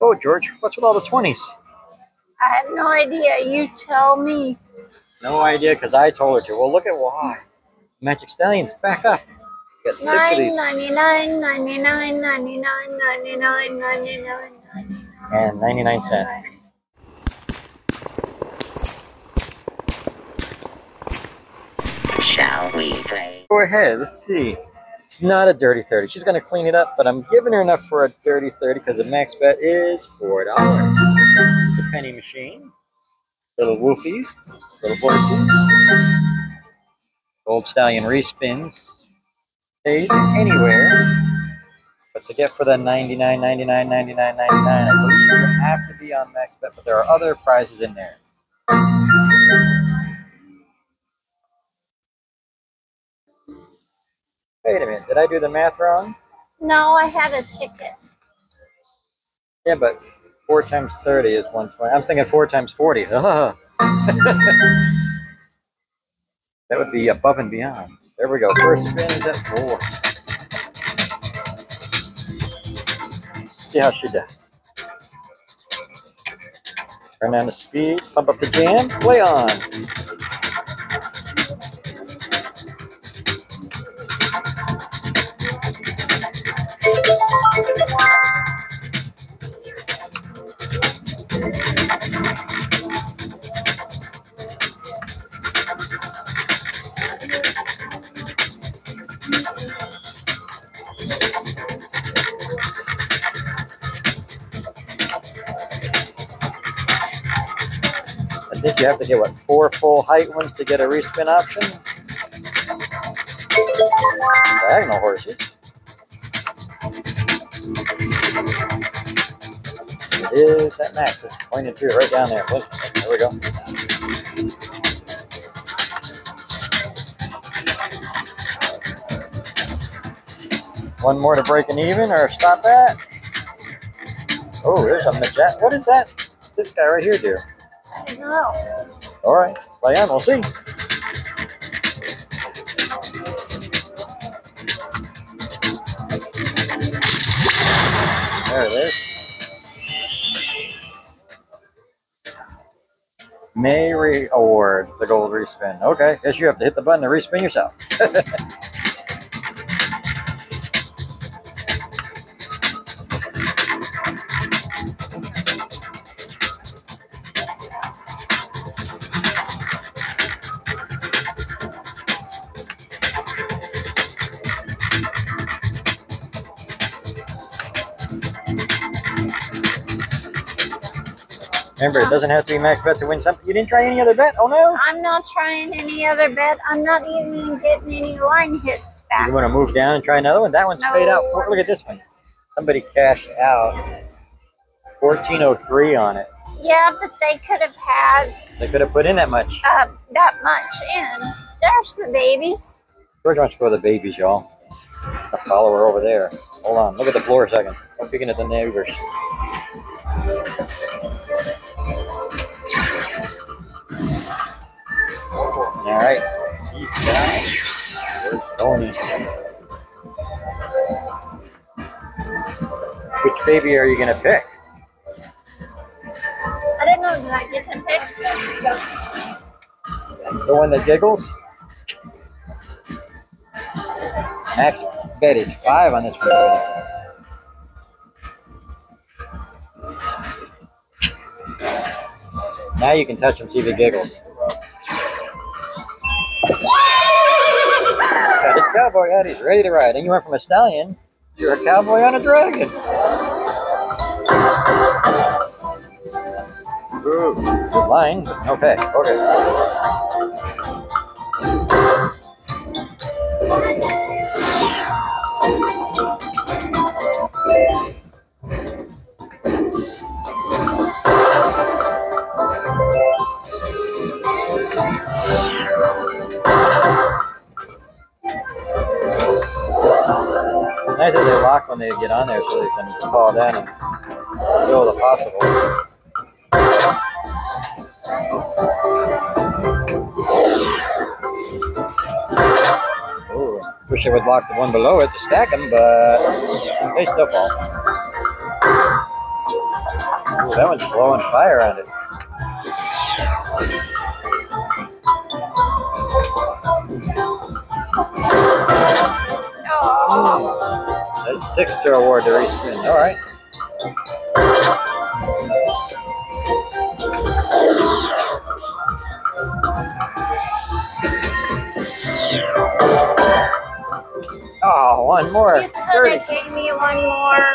Oh, George, what's with all the 20s? I have no idea. You tell me. No idea, because I told her to. Well, look at why. Magic Stallions, back up. You got 6 of these. 99, 99, 99, 99, 99, 99. And 99 cents. Shall we play? Go ahead. Let's see. It's not a dirty 30. She's going to clean it up, but I'm giving her enough for a dirty 30 because the max bet is $4. It's a penny machine. Little woofies. Little voices. Gold Stallion respins. Stays anywhere. But to get for the 99, 99, 99, 99, I believe you have to be on max bet, but there are other prizes in there. Wait a minute, did I do the math wrong? No, I had a ticket. Yeah, but 4 times 30 is 120. I'm thinking 4 times 40. That would be above and beyond. There we go. First spin is at 4. See how she does. Turn down the speed, pump up the jam, play on. I think you have to get, what, 4 full height ones to get a respin option? Diagonal horses. It is at max. It's pointed to it right down there. Look, there we go. One more to break an even or stop at. Oh, there's a midget. What is that? This guy right here, dear. No. All right, play on. We'll see. There it is. May reward the gold respin. Okay, guess you have to hit the button to respin yourself. Remember, it doesn't have to be max bet to win something. You didn't try any other bet? Oh, no. I'm not trying any other bet. I'm not even getting any line hits back. You want to move down and try another one? That one's paid out. Look at this one. Somebody cashed out $14.03 on it. Yeah, but they could have had... They could have put in that much. That much in. There's the babies. George wants to go to the babies, y'all. I'll follow her over there. Hold on. Look at the floor a second. I'm peeking at the neighbors. All right, see you guys. Where's Tony? Which baby are you going to pick? I don't know. Do I get to pick? The one that giggles? Max bet is 5 on this one. Now you can touch him, see if he giggles. Got his cowboy hat, he's ready to ride. And you went from a stallion, you're a cowboy on a dragon. Ooh, good line. Okay, okay. Nice that they lock when they get on there so they can fall down and do all the possible. Ooh, wish they would lock the one below it to stack them, but they still fall. That one's blowing fire on it. Oh. That's a 6 to award to respin. All right. Oh, one more. The other gave me one more.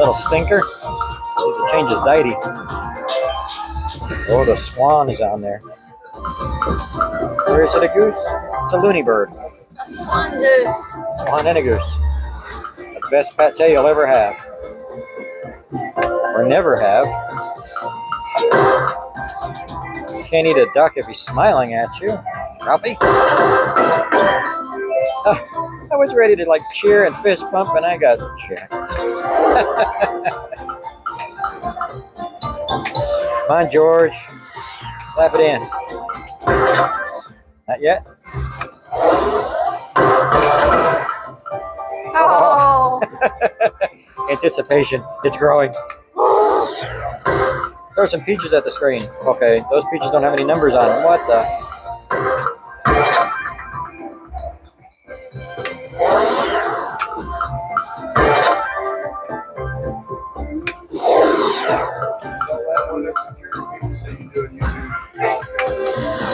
Little stinker. Needs to change his diety. Oh, the swan is on there. Or is it a goose? It's a loony bird. It's a swan goose. Swan and a goose. The best pate you'll ever have. Or never have. You can't eat a duck if he's smiling at you. Ralphie? Oh, I was ready to like cheer and fist bump and I got checked. Come on, George. Slap it in. Not yet? Oh! Anticipation. It's growing. Throw some peaches at the screen. Okay, those peaches don't have any numbers on them. What the?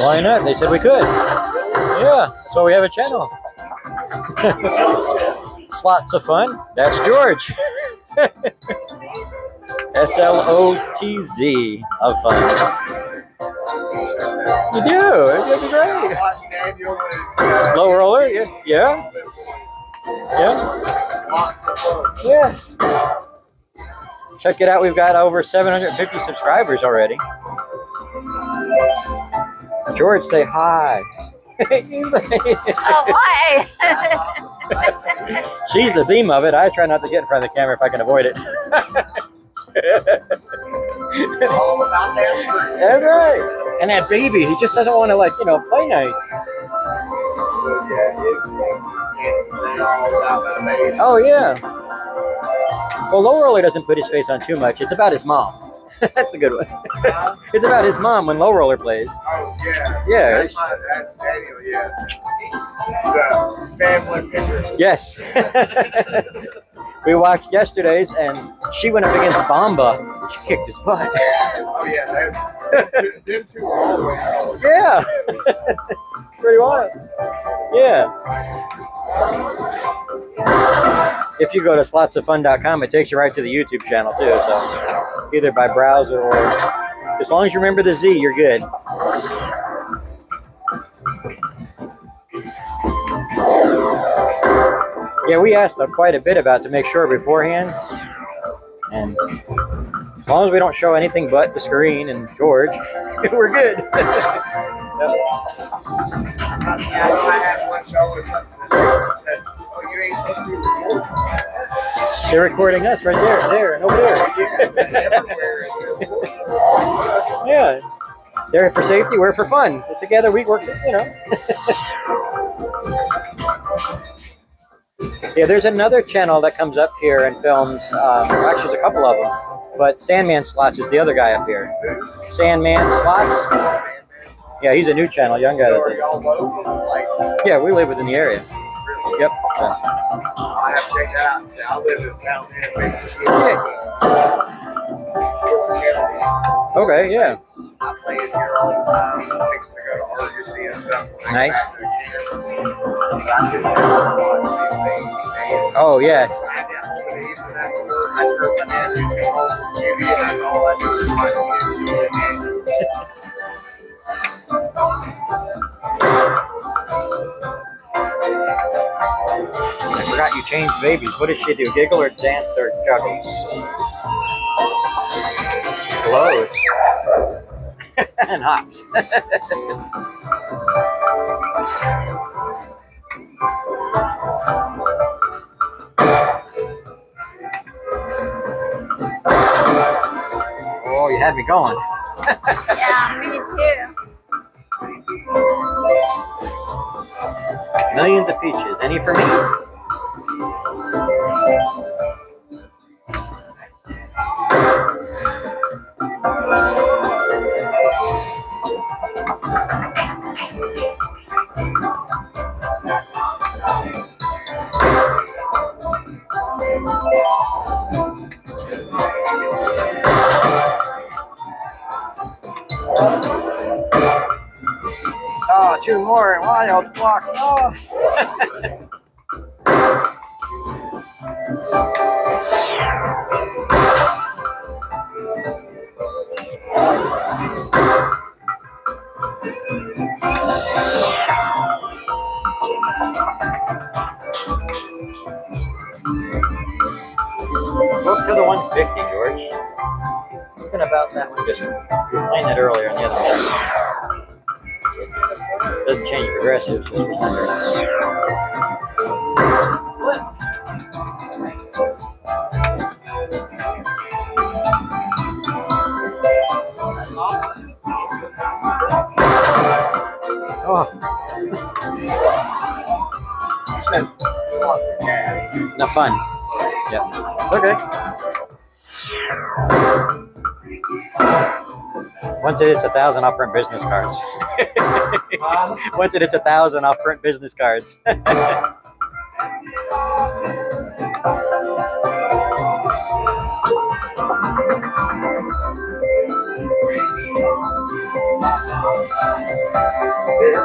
Why not? They said we could. Yeah, that's why we have a channel. Slots of Fun. That's George. S-L-O-T-Z of Fun. You do. It'd be great. Low Roller. Yeah. Yeah. Yeah. Yeah. Check it out. We've got over 750 subscribers already. George, say hi. Oh, why? She's the theme of it. I try not to get in front of the camera if I can avoid it. All about their screen. That's right. And that baby, he just doesn't want to, like, you know, play nice. Oh, yeah. Well, Low Roller doesn't put his face on too much. It's about his mom. That's a good one. It's about his mom when Low Roller plays. Oh, yeah. Yeah. That's Daniel, yeah. The family pictures. Yes. We watched yesterday's, and she went up against Bamba. She kicked his butt. Oh, yeah. Them two are all the way out. Yeah. Pretty wild. Yeah. If you go to slotsoffun.com, it takes you right to the YouTube channel, too. So either by browser or... As long as you remember the Z, you're good. Yeah, we asked them quite a bit about to make sure beforehand. And as long as we don't show anything but the screen and George, we're good. Yep. They're recording us right there, and over there. Yeah. They're for safety, we're for fun. So together we work, you know. Yeah, there's another channel that comes up here and films, actually there's a couple of them, but Sandman Slots is the other guy up here. Sandman Slots. Yeah, he's a new channel, young guy. Yeah, we live within the area. Yep. I have to take that out. I live in town here. Okay, yeah. I play it here all the time. I fix to go to RJC and stuff. Nice. Oh, yeah. I forgot you changed babies. What does she do? Giggle or dance or juggle? Blows. And hops. Oh, you had me going. Yeah, me too. Millions of peaches. Any for me? more wild blocks. Oh. Go for the 150, George. Thinking about that one, just playing that earlier on the other one. Doesn't change progressives, just oh. Not fun. Yeah. Okay. Once it hits 1,000, I'll print business cards. Once it hits 1,000, I'll print business cards. There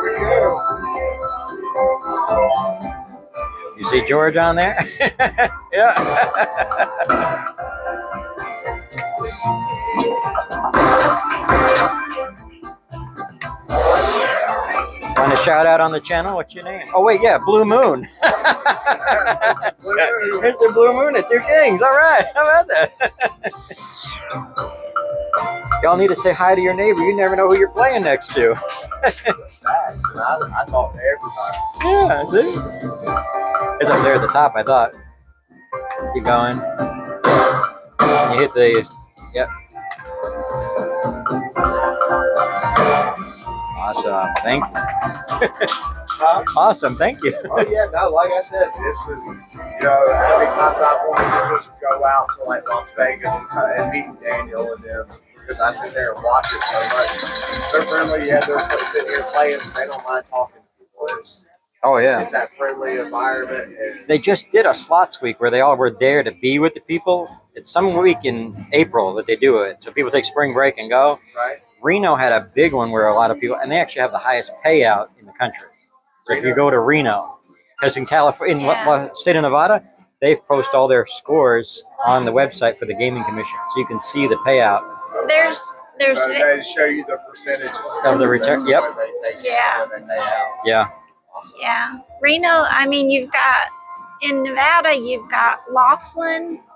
we go. You see George on there? Yeah. Want to shout out on the channel? What's your name? Oh, wait, yeah, Blue Moon. Mr. Blue Moon, it's your kings. All right. How about that? Y'all need to say hi to your neighbor. You never know who you're playing next to. I talk to everybody. Yeah, see? It's up there at the top, I thought. Keep going. And you hit the... Yep. Awesome. Thank you. Huh? Awesome. Thank you. Oh, yeah. No, like I said, this is, you know, I think my top one is just go out to, like, Las Vegas and meet Daniel and them. Because I sit there and watch it so much. They're friendly, yeah, they're sitting here playing, they don't mind talking to people. It's, oh, yeah. It's that friendly environment. They just did a slots week where they all were there to be with the people. It's some week in April that they do it. So people take spring break and go. Right. Reno had a big one where a lot of people, and they actually have the highest payout in the country. So Reno. If you go to Reno, because in California, in the state of Nevada, they've posted all their scores on the website for the Gaming Commission. So you can see the payout. There's so they show you the percentage of the return. Yep. Yeah. Yeah. Yeah. Reno, I mean, you've got in Nevada, you've got Laughlin,